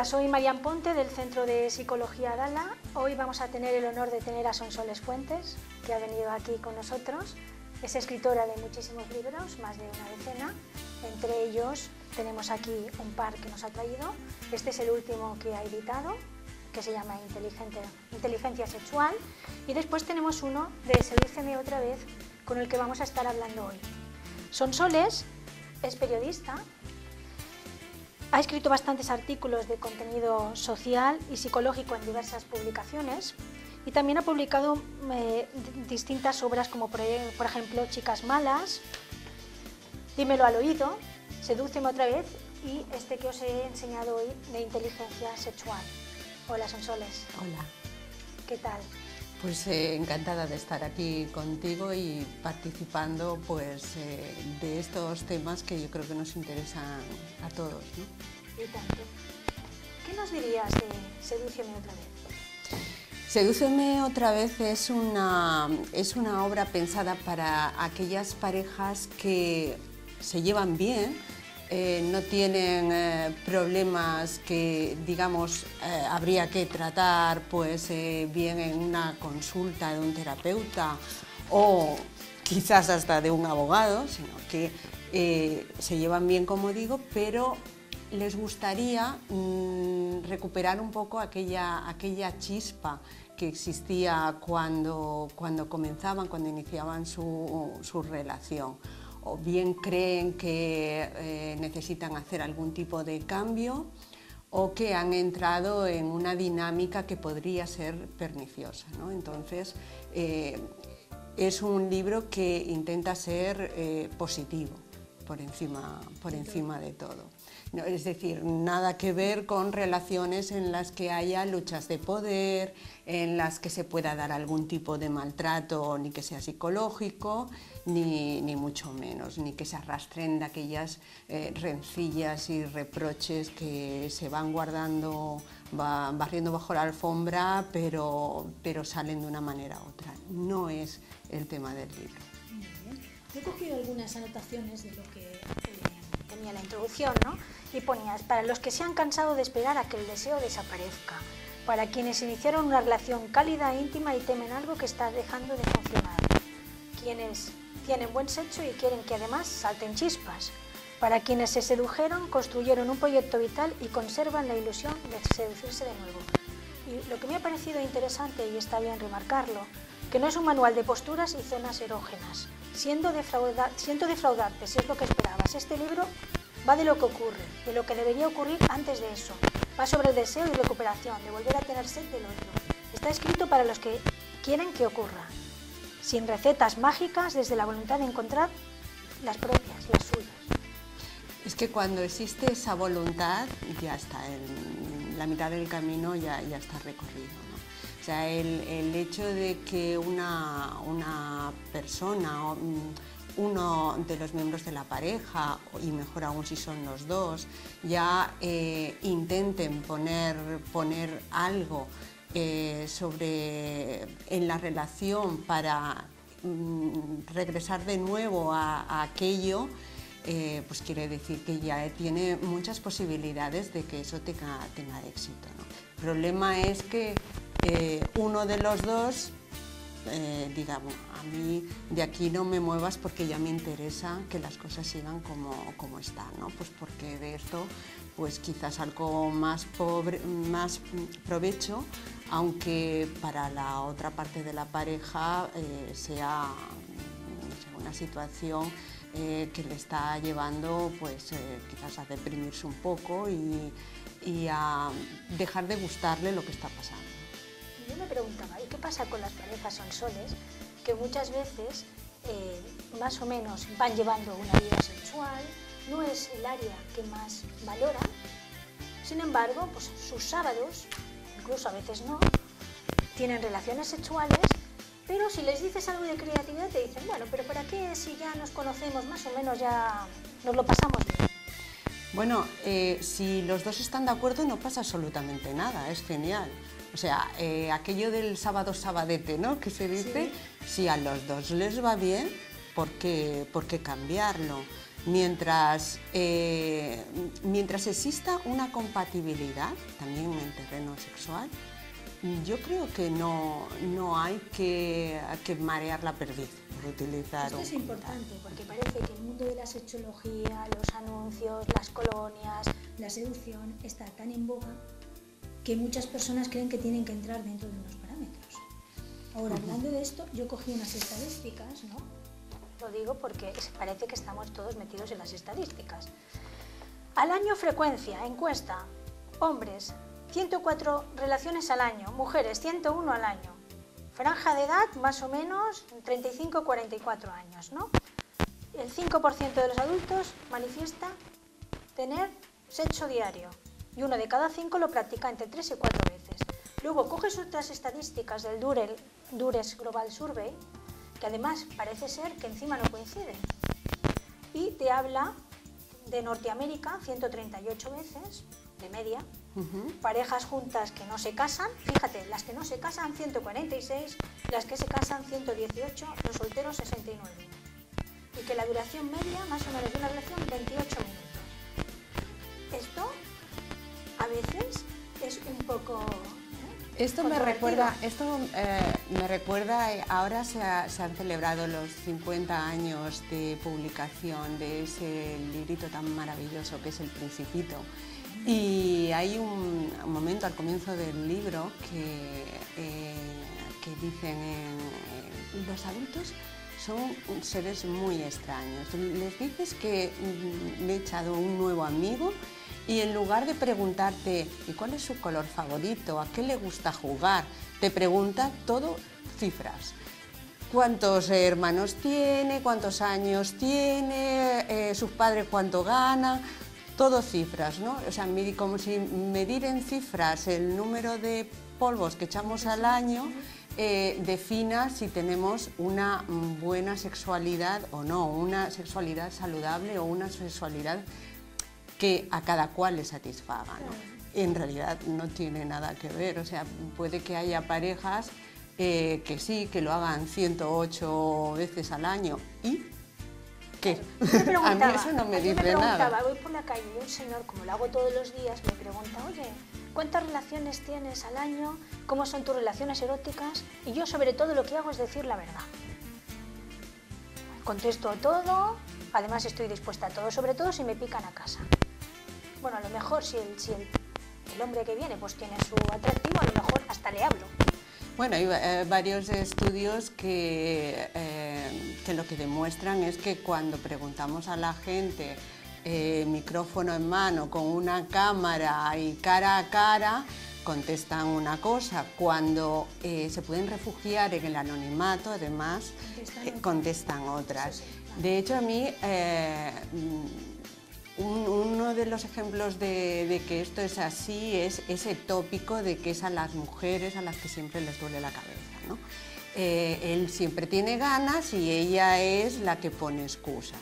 Hola, soy Marian Ponte del Centro de Psicología Adala. Hoy vamos a tener el honor de tener a Sonsoles Fuentes, que ha venido aquí con nosotros. Es escritora de muchísimos libros, más de una decena. Entre ellos tenemos aquí un par que nos ha traído. Este es el último que ha editado, que se llama Inteligencia Sexual. Y después tenemos uno de Sedúceme Otra Vez, con el que vamos a estar hablando hoy. Sonsoles es periodista. Ha escrito bastantes artículos de contenido social y psicológico en diversas publicaciones y también ha publicado distintas obras como por ejemplo Chicas malas, Dímelo al oído, Sedúceme otra vez y este que os he enseñado hoy de Inteligencia Sexual. Hola Sonsoles. Hola. ¿Qué tal? Pues encantada de estar aquí contigo y participando pues, de estos temas que yo creo que nos interesan a todos, ¿no? ¿Y tanto? ¿Qué nos dirías de Sedúceme otra vez? Sedúceme otra vez es una obra pensada para aquellas parejas que se llevan bien, no tienen problemas que, digamos, habría que tratar pues, bien en una consulta de un terapeuta o quizás hasta de un abogado, sino que se llevan bien, como digo, pero les gustaría recuperar un poco aquella chispa que existía cuando iniciaban su relación. O bien creen que necesitan hacer algún tipo de cambio o que han entrado en una dinámica que podría ser perniciosa, ¿no? Entonces, es un libro que intenta ser positivo por encima de todo. No, es decir, nada que ver con relaciones en las que haya luchas de poder, en las que se pueda dar algún tipo de maltrato, ni que sea psicológico, ni mucho menos, ni que se arrastren de aquellas rencillas y reproches que se van guardando, van barriendo bajo la alfombra, pero salen de una manera u otra. No es el tema del libro. Muy bien. Yo he cogido algunas anotaciones de lo que tenía la introducción, ¿no? Y ponías, para los que se han cansado de esperar a que el deseo desaparezca, para quienes iniciaron una relación cálida e íntima y temen algo que está dejando de funcionar, quienes tienen buen sexo y quieren que además salten chispas, para quienes se sedujeron, construyeron un proyecto vital y conservan la ilusión de seducirse de nuevo. Y lo que me ha parecido interesante, y está bien remarcarlo, que no es un manual de posturas y zonas erógenas. Siento defraudarte si es lo que esperabas. Este libro va de lo que ocurre, de lo que debería ocurrir antes de eso. Va sobre el deseo y recuperación, de volver a tener sed del otro. Está escrito para los que quieren que ocurra. Sin recetas mágicas, desde la voluntad de encontrar las propias, las suyas. Es que cuando existe esa voluntad, ya está, la mitad del camino ya está recorrido, ¿no? O sea, el hecho de que una persona, uno de los miembros de la pareja, y mejor aún si son los dos, ya intenten poner algo en la relación para regresar de nuevo a aquello, pues quiere decir que ya tiene muchas posibilidades de que eso tenga éxito, ¿no? El problema es que uno de los dos, digamos, a mí de aquí no me muevas porque ya me interesa que las cosas sigan como están, ¿no? Pues porque de esto, pues quizás algo más provecho, aunque para la otra parte de la pareja sea una situación que le está llevando, pues quizás a deprimirse un poco y a dejar de gustarle lo que está pasando. Yo me preguntaba, ¿y qué pasa con las parejas Sonsoles que muchas veces más o menos van llevando una vida sexual, no es el área que más valoran, sin embargo, pues sus sábados, incluso a veces no, tienen relaciones sexuales, pero si les dices algo de creatividad te dicen, bueno, pero ¿para qué si ya nos conocemos más o menos, ya nos lo pasamos bien? Bueno, si los dos están de acuerdo no pasa absolutamente nada, es genial. O sea, aquello del sábado sabadete, ¿no?, que se dice, sí. Si a los dos les va bien, ¿por qué cambiarlo? Mientras exista una compatibilidad, también en el terreno sexual, yo creo que no hay que marear la perdiz, por utilizar. Esto es importante, porque parece que el mundo de la sexología, los anuncios, las colonias, la seducción, está tan en boga que muchas personas creen que tienen que entrar dentro de unos parámetros. Ahora, hablando de esto, yo cogí unas estadísticas, ¿no? Lo digo porque parece que estamos todos metidos en las estadísticas. Al año frecuencia, encuesta, hombres, 104 relaciones al año, mujeres, 101 al año. Franja de edad, más o menos, 35-44 años, ¿no? El 5% de los adultos manifiesta tener sexo diario y uno de cada 5 lo practica entre 3 y 4 veces. Luego coges otras estadísticas del Dures Global Survey, que además parece ser que encima no coinciden. Y te habla de Norteamérica, 138 veces, de media, parejas juntas que no se casan, fíjate, las que no se casan, 146, las que se casan, 118, los solteros, 69. Y que la duración media, más o menos de una relación, 28 minutos. Esto, a veces, es un poco... Esto me recuerda, ahora se han celebrado los 50 años de publicación de ese librito tan maravilloso que es El Principito. Y hay un momento al comienzo del libro que dicen, los adultos son seres muy extraños. Les dices que me he echado un nuevo amigo. Y en lugar de preguntarte, ¿y cuál es su color favorito? ¿A qué le gusta jugar? Te pregunta todo cifras. ¿Cuántos hermanos tiene? ¿Cuántos años tiene? ¿Sus padres cuánto ganan? Todo cifras, ¿no? O sea, como si medir en cifras el número de polvos que echamos al año defina si tenemos una buena sexualidad o no, una sexualidad saludable o una sexualidad que a cada cual le satisfaga, ¿no? En realidad no tiene nada que ver, o sea, puede que haya parejas que sí, que lo hagan 108 veces al año y ¿qué? Claro. A mí eso no me dice nada. Voy por la calle y un señor, como lo hago todos los días, me pregunta, oye, ¿cuántas relaciones tienes al año? ¿Cómo son tus relaciones eróticas? Y yo sobre todo lo que hago es decir la verdad. Contesto todo, además estoy dispuesta a todo, sobre todo si me pican a casa. Bueno, a lo mejor si el hombre que viene pues tiene su atractivo, a lo mejor hasta le hablo. Bueno, hay varios estudios que lo que demuestran es que cuando preguntamos a la gente, micrófono en mano, con una cámara y cara a cara, contestan una cosa. Cuando se pueden refugiar en el anonimato, además, contestan otras. Sí, sí. De hecho, a mí... Uno de los ejemplos de que esto es así es ese tópico de que es a las mujeres a las que siempre les duele la cabeza, ¿no? Él siempre tiene ganas y ella es la que pone excusas.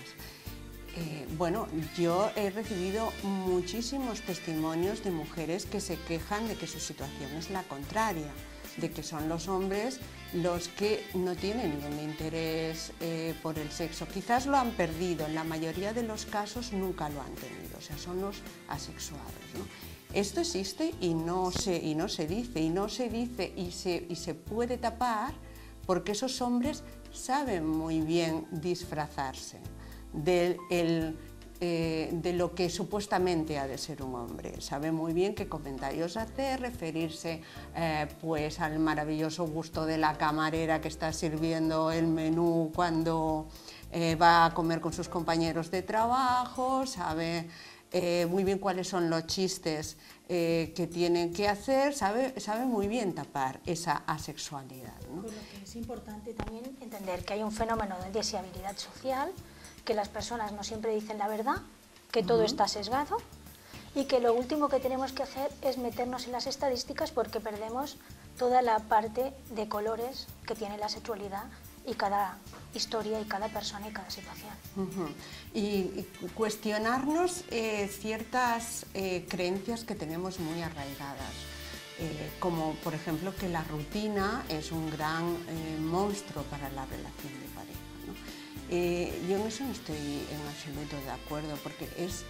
Bueno, yo he recibido muchísimos testimonios de mujeres que se quejan de que su situación es la contraria, de que son los hombres los que no tienen ningún interés por el sexo. Quizás lo han perdido, en la mayoría de los casos nunca lo han tenido, o sea, son los asexuados, ¿no? Esto existe y no se dice y se puede tapar porque esos hombres saben muy bien disfrazarse de lo que supuestamente ha de ser un hombre. Sabe muy bien qué comentarios hacer, referirse pues al maravilloso gusto de la camarera que está sirviendo el menú cuando va a comer con sus compañeros de trabajo, sabe muy bien cuáles son los chistes que tienen que hacer, sabe muy bien tapar esa asexualidad, ¿no? Pues lo que es importante también entender que hay un fenómeno de deseabilidad social, que las personas no siempre dicen la verdad, que todo está sesgado y que lo último que tenemos que hacer es meternos en las estadísticas porque perdemos toda la parte de colores que tiene la sexualidad y cada historia y cada persona y cada situación. Y cuestionarnos ciertas creencias que tenemos muy arraigadas, como por ejemplo que la rutina es un gran monstruo para la relación de pareja, ¿no? Yo en eso no estoy en absoluto de acuerdo, porque es,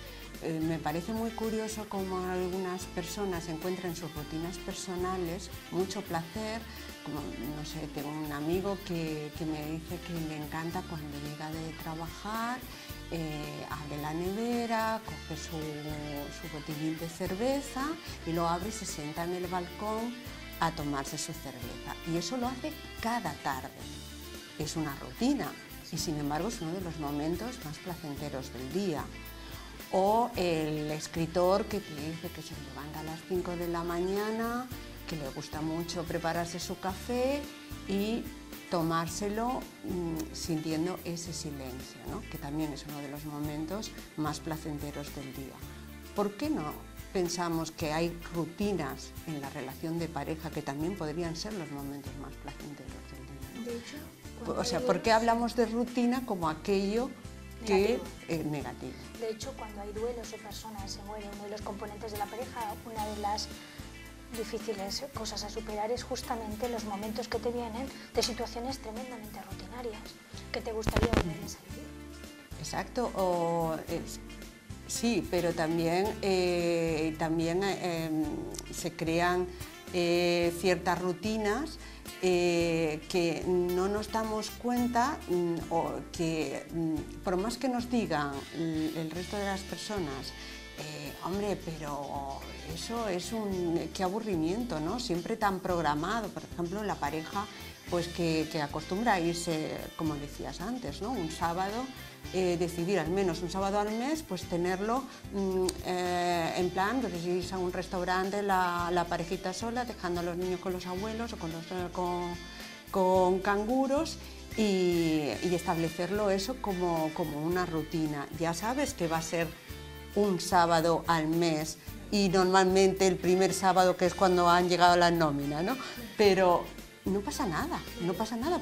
me parece muy curioso cómo algunas personas encuentran en sus rutinas personales mucho placer. Como, no sé, tengo un amigo que me dice que le encanta cuando llega de trabajar, abre la nevera, coge su botellín de cerveza y lo abre y se sienta en el balcón a tomarse su cerveza. Y eso lo hace cada tarde. Es una rutina y sin embargo es uno de los momentos más placenteros del día. O el escritor que te dice que se levanta a las 5 de la mañana, que le gusta mucho prepararse su café y tomárselo sintiendo ese silencio, ¿no? Que también es uno de los momentos más placenteros del día. ¿Por qué no pensamos que hay rutinas en la relación de pareja que también podrían ser los momentos más placenteros del día, ¿no? De hecho, o sea, ¿por qué hablamos de rutina como aquello que es negativo? De hecho, cuando hay duelos o personas se mueren, uno de los componentes de la pareja, una de las difíciles cosas a superar es justamente los momentos que te vienen de situaciones tremendamente rutinarias que te gustaría volver a salir. Exacto, o, sí, pero también, se crean ciertas rutinas que no nos damos cuenta, o que por más que nos digan el resto de las personas, hombre, pero eso es qué aburrimiento, ¿no? Siempre tan programado. Por ejemplo, la pareja pues que acostumbra a irse, como decías antes, ¿no? Un sábado, decidir al menos un sábado al mes, pues tenerlo en plan, pues irse a un restaurante la parejita sola, dejando a los niños con los abuelos o con canguros, y establecerlo eso como una rutina. Ya sabes que va a ser un sábado al mes y normalmente el primer sábado, que es cuando han llegado las nóminas, ¿no? Pero no pasa nada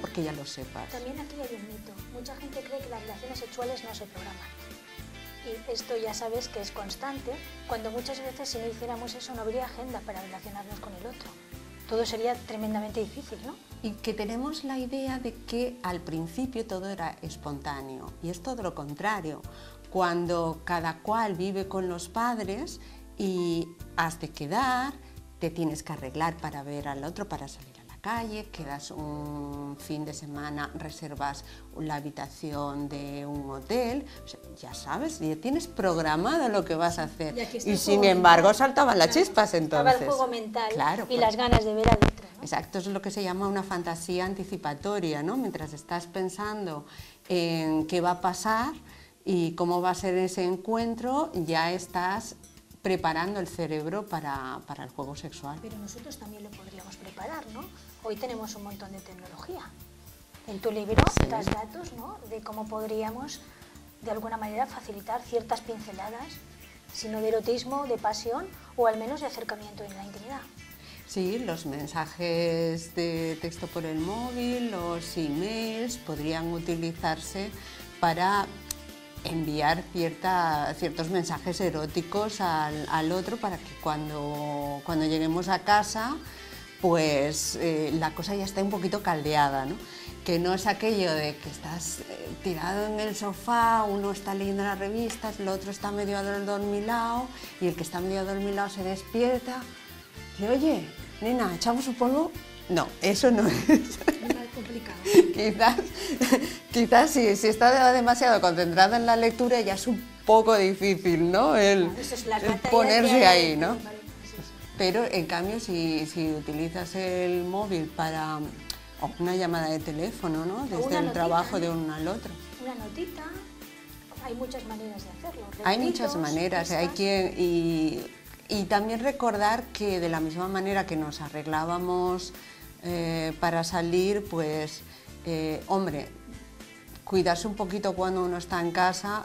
porque ya lo sepas. También aquí hay un mito. Mucha gente cree que las relaciones sexuales no se programan. Y esto ya sabes que es constante, cuando muchas veces si no hiciéramos eso no habría agenda para relacionarnos con el otro. Todo sería tremendamente difícil, ¿no? Y que tenemos la idea de que al principio todo era espontáneo, y es todo lo contrario. Cuando cada cual vive con los padres y has de quedar, te tienes que arreglar para ver al otro, para salir a la calle, quedas un fin de semana, reservas la habitación de un hotel, o sea, ya sabes, ya tienes programado lo que vas a hacer. Y sin embargo saltaban las chispas entonces. Estaba el juego mental, claro, y las ganas de ver al otro, ¿no? Exacto, es lo que se llama una fantasía anticipatoria, ¿no? Mientras estás pensando en qué va a pasar y cómo va a ser ese encuentro, ya estás preparando el cerebro para el juego sexual. Pero nosotros también lo podríamos preparar, ¿no? Hoy tenemos un montón de tecnología. En tu libro das datos, ¿no?, de cómo podríamos, de alguna manera, facilitar ciertas pinceladas, si no de erotismo, de pasión, o al menos de acercamiento en la intimidad. Sí, los mensajes de texto por el móvil, los emails, podrían utilizarse para enviar ciertos mensajes eróticos al otro, para que cuando lleguemos a casa pues la cosa ya está un poquito caldeada, ¿no? Que no es aquello de que estás tirado en el sofá, uno está leyendo las revistas, el otro está medio adormilado, y el que está medio adormilado se despierta y oye, nena, ¿echamos un polvo? No, eso no es complicado. Quizás si está demasiado concentrado en la lectura ya es un poco difícil, ¿no? El ponerse ahí, ¿no? Pero en cambio si utilizas el móvil para una llamada de teléfono, ¿no? Desde el trabajo de uno al otro. Una notita. Hay muchas maneras de hacerlo. Hay muchas maneras. Hay quien y también recordar que de la misma manera que nos arreglábamos para salir, pues, hombre, cuidarse un poquito cuando uno está en casa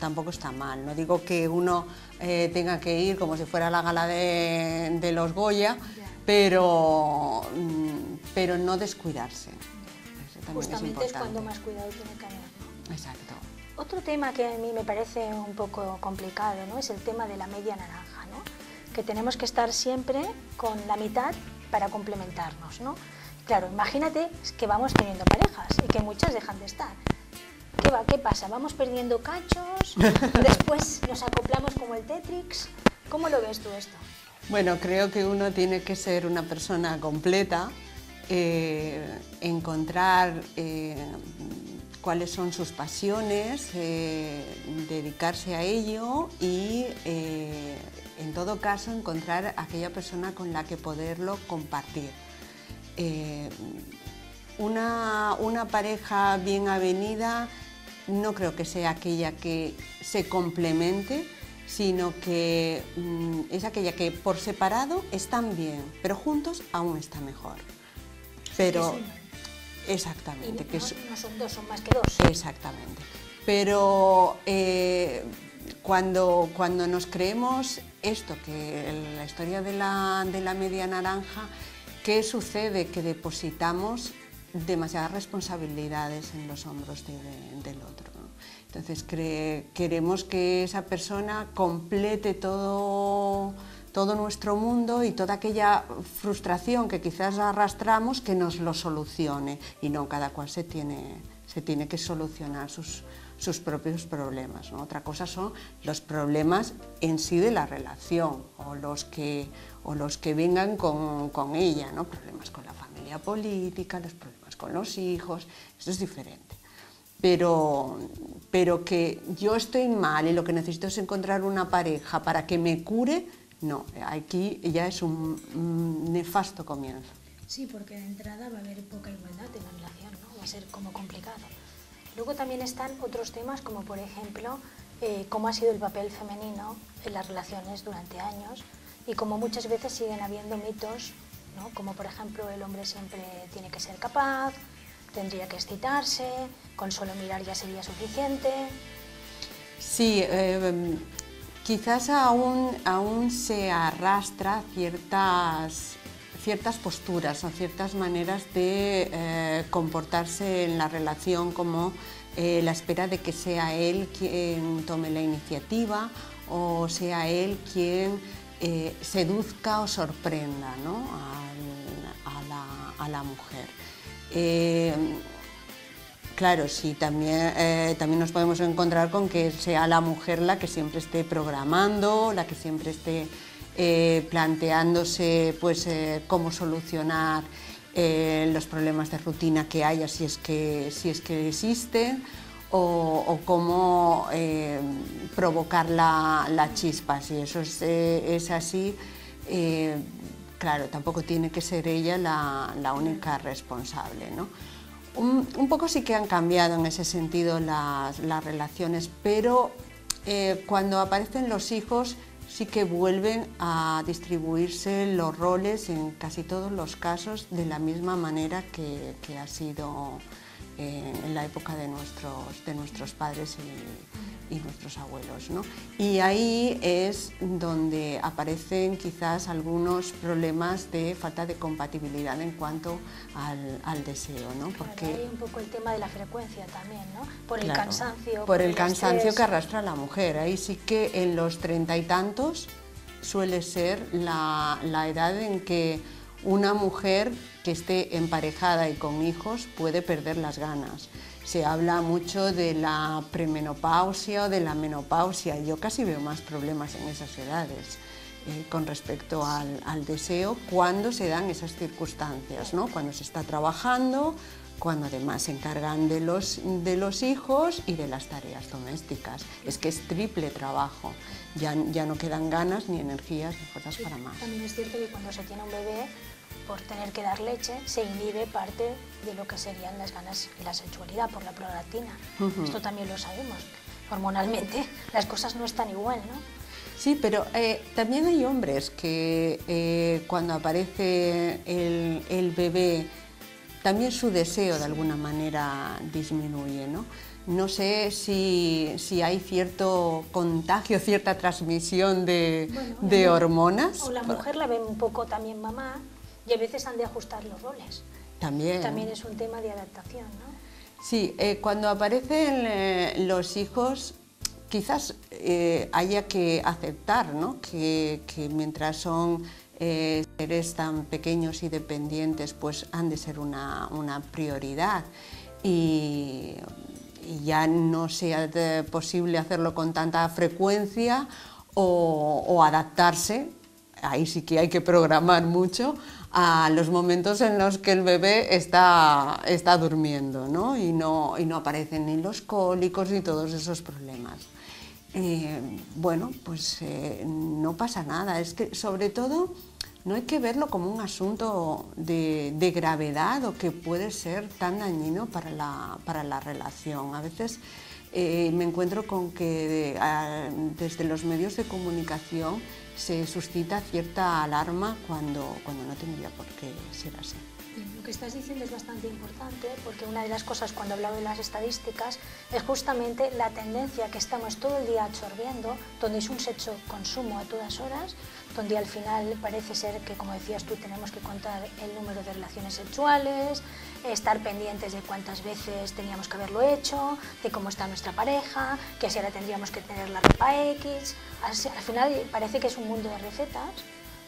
tampoco está mal. No digo que uno tenga que ir como si fuera la gala de los Goya, pero no descuidarse. Eso también justamente es cuando más cuidado tiene que haber, ¿no? Exacto. Otro tema que a mí me parece un poco complicado, ¿no?, es el tema de la media naranja, ¿no?, que tenemos que estar siempre con la mitad para complementarnos, ¿no? Claro, imagínate que vamos teniendo parejas y que muchas dejan de estar. ¿Qué va? ¿Qué pasa? ¿Vamos perdiendo cachos? ¿Después nos acoplamos como el Tetris? ¿Cómo lo ves tú esto? Bueno, creo que uno tiene que ser una persona completa, encontrar cuáles son sus pasiones, dedicarse a ello y, en todo caso, encontrar aquella persona con la que poderlo compartir. Una pareja bien avenida no creo que sea aquella que se complemente, sino que es aquella que por separado están bien, pero juntos aún está mejor. Pero, exactamente. Que no son dos, son más que dos. Exactamente. Pero cuando nos creemos esto, que la historia de la media naranja, ¿qué sucede? Que depositamos demasiadas responsabilidades en los hombros del otro, ¿no? Entonces queremos que esa persona complete todo nuestro mundo y toda aquella frustración que quizás arrastramos, que nos lo solucione, y no, cada cual se tiene que solucionar sus propios problemas, ¿no? Otra cosa son los problemas en sí de la relación o los que vengan con ella, ¿no? Problemas con la familia política, los problemas con los hijos, eso es diferente. Pero que yo estoy mal y lo que necesito es encontrar una pareja para que me cure, no, aquí ya es un nefasto comienzo. Sí, porque de entrada va a haber poca igualdad en la relación, ¿no? Va a ser como complicado. Luego también están otros temas como, por ejemplo, cómo ha sido el papel femenino en las relaciones durante años y cómo muchas veces siguen habiendo mitos, ¿no? Como, por ejemplo, el hombre siempre tiene que ser capaz, tendría que excitarse, con solo mirar ya sería suficiente. Sí, quizás aún se arrastra ciertas posturas o ciertas maneras de comportarse en la relación, como la espera de que sea él quien tome la iniciativa o sea él quien seduzca o sorprenda, ¿no? a la mujer. Claro, sí, también nos podemos encontrar con que sea la mujer la que siempre esté programando, la que siempre esté planteándose, pues, cómo solucionar los problemas de rutina que haya, si es que existen, o cómo provocar la chispa. Si eso es así, claro, tampoco tiene que ser ella la única responsable, ¿no? Un poco sí que han cambiado en ese sentido las relaciones, pero cuando aparecen los hijos sí que vuelven a distribuirse los roles en casi todos los casos de la misma manera que ha sido en la época de nuestros padres y nuestros abuelos, ¿no? Y ahí es donde aparecen quizás algunos problemas de falta de compatibilidad en cuanto al deseo, ¿no? Porque hay un poco el tema de la frecuencia también, ¿no? Por el cansancio. Por el cansancio que arrastra la mujer. Ahí sí que en los 30 y tantos suele ser la edad en que una mujer que esté emparejada y con hijos puede perder las ganas. Se habla mucho de la premenopausia o de la menopausia. Yo casi veo más problemas en esas edades con respecto al deseo cuando se dan esas circunstancias, ¿no? Cuando se está trabajando, cuando además se encargan de los hijos y de las tareas domésticas. Es que es triple trabajo. Ya no quedan ganas ni energías ni fuerzas para más. También es cierto que cuando se tiene un bebé, por tener que dar leche, se inhibe parte de lo que serían las ganas y la sexualidad por la prolactina. Esto también lo sabemos. Hormonalmente las cosas no están igual, ¿no? Sí, pero también hay hombres que cuando aparece el bebé, también su deseo de alguna manera disminuye, ¿no? No sé si hay cierto contagio, cierta transmisión de hormonas. O la mujer la ve un poco también mamá y a veces han de ajustar los roles. También es un tema de adaptación, ¿no? Sí, cuando aparecen los hijos, quizás haya que aceptar, ¿no? que mientras son seres tan pequeños y dependientes, pues han de ser una prioridad. Y ya no sea posible hacerlo con tanta frecuencia o adaptarse, ahí sí que hay que programar mucho, a los momentos en los que el bebé está durmiendo, ¿no? Y no aparecen ni los cólicos ni todos esos problemas. Bueno, pues no pasa nada, es que sobre todo no hay que verlo como un asunto de gravedad o que puede ser tan dañino para la relación. A veces me encuentro con que desde los medios de comunicación se suscita cierta alarma cuando no tendría por qué ser así. Lo que estás diciendo es bastante importante, porque una de las cosas cuando hablaba de las estadísticas es justamente la tendencia que estamos todo el día absorbiendo, donde es un sexo consumo a todas horas, donde al final parece ser que, como decías tú, tenemos que contar el número de relaciones sexuales, estar pendientes de cuántas veces teníamos que haberlo hecho, de cómo está nuestra pareja, que si ahora tendríamos que tener la ropa X. Al final parece que es un mundo de recetas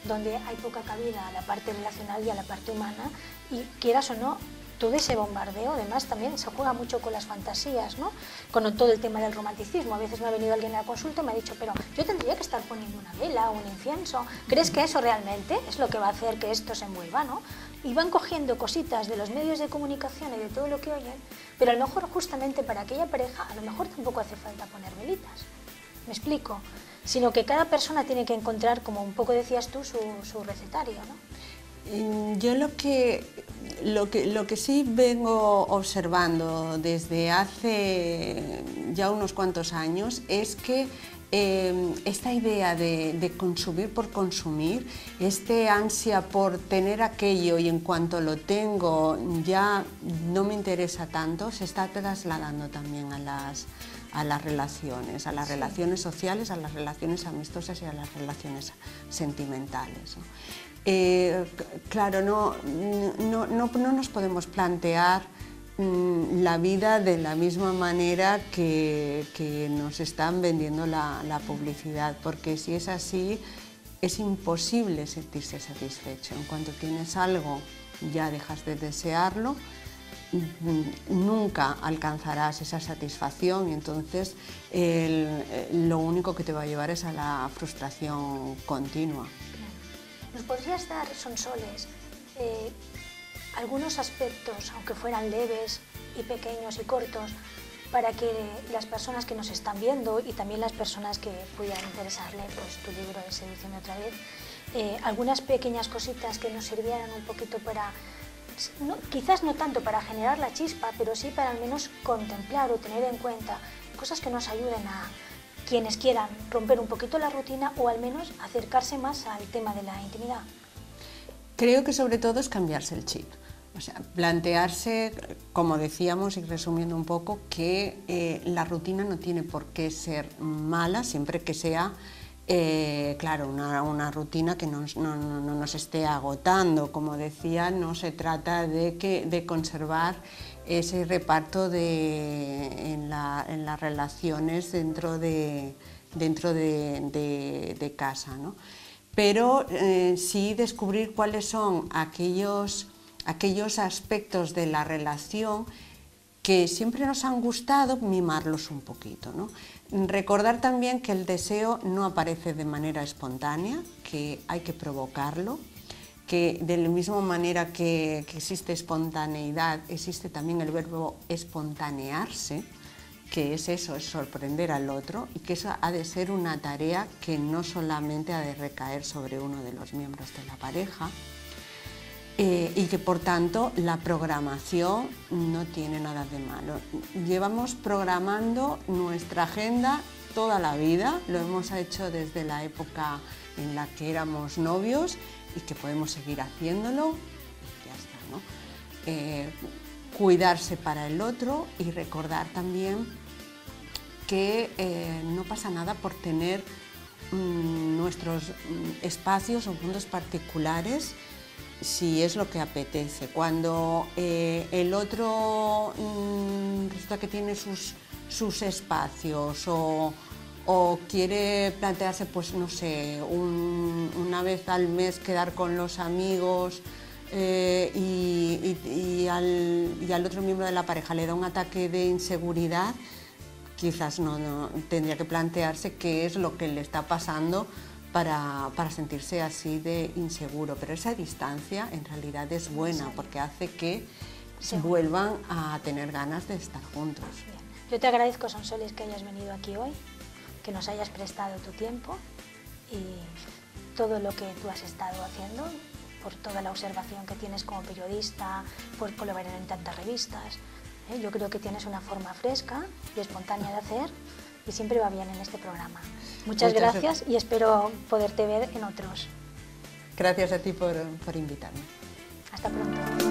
donde hay poca cabida a la parte relacional y a la parte humana, y quieras o no, todo ese bombardeo, además también se juega mucho con las fantasías, ¿no? Con todo el tema del romanticismo. A veces me ha venido alguien a la consulta y me ha dicho, pero yo tendría que estar poniendo una vela o un incienso, ¿crees que eso realmente es lo que va a hacer que esto se mueva, ¿no? Y van cogiendo cositas de los medios de comunicación y de todo lo que oyen, pero a lo mejor justamente para aquella pareja, a lo mejor tampoco hace falta poner velitas, ¿me explico? Sino que cada persona tiene que encontrar, como un poco decías tú, su recetario, ¿no? Yo lo que sí vengo observando desde hace ya unos cuantos años es que esta idea de consumir por consumir, este ansia por tener aquello y en cuanto lo tengo ya no me interesa tanto, se está trasladando también a las relaciones, a las relaciones sociales, a las relaciones amistosas y a las relaciones sentimentales, ¿no? Claro, no nos podemos plantear la vida de la misma manera que nos están vendiendo la publicidad, porque si es así es imposible sentirse satisfecho. En cuanto tienes algo ya dejas de desearlo, nunca alcanzarás esa satisfacción y entonces lo único que te va a llevar es a la frustración continua. Claro. ¿Nos podrías dar, Sonsoles, algunos aspectos, aunque fueran leves y pequeños y cortos, para que las personas que nos están viendo y también las personas que pudieran interesarle pues, tu libro de Sedúceme Otra Vez, algunas pequeñas cositas que nos sirvieran un poquito para... No, quizás no tanto para generar la chispa, pero sí para al menos contemplar o tener en cuenta cosas que nos ayuden a quienes quieran romper un poquito la rutina o al menos acercarse más al tema de la intimidad. Creo que sobre todo es cambiarse el chip, o sea, plantearse, como decíamos y resumiendo un poco, que la rutina no tiene por qué ser mala siempre que sea... claro, una rutina que no nos esté agotando. Como decía, no se trata de conservar ese reparto en las relaciones dentro de casa, ¿no? Pero sí descubrir cuáles son aquellos aspectos de la relación que siempre nos han gustado, mimarlos un poquito, ¿no? Recordar también que el deseo no aparece de manera espontánea, que hay que provocarlo, que de la misma manera que existe espontaneidad, existe también el verbo espontanearse, que es eso, es sorprender al otro, y que eso ha de ser una tarea que no solamente ha de recaer sobre uno de los miembros de la pareja, y que por tanto la programación no tiene nada de malo. Llevamos programando nuestra agenda toda la vida, lo hemos hecho desde la época en la que éramos novios y que podemos seguir haciéndolo y ya está, ¿no? Cuidarse para el otro y recordar también que no pasa nada por tener nuestros espacios o mundos particulares si es lo que apetece. Cuando el otro resulta que tiene sus espacios o quiere plantearse, pues no sé, una vez al mes quedar con los amigos y al otro miembro de la pareja le da un ataque de inseguridad, quizás no tendría que plantearse qué es lo que le está pasando para sentirse así de inseguro. Pero esa distancia en realidad es buena porque hace que vuelvan a tener ganas de estar juntos. Bien. Yo te agradezco, Sonsoles, que hayas venido aquí hoy, que nos hayas prestado tu tiempo y todo lo que tú has estado haciendo, por toda la observación que tienes como periodista, por colaborar en tantas revistas. Yo creo que tienes una forma fresca y espontánea de hacer y siempre va bien en este programa. Muchas gracias y espero poderte ver en otros. Gracias a ti por invitarme. Hasta pronto.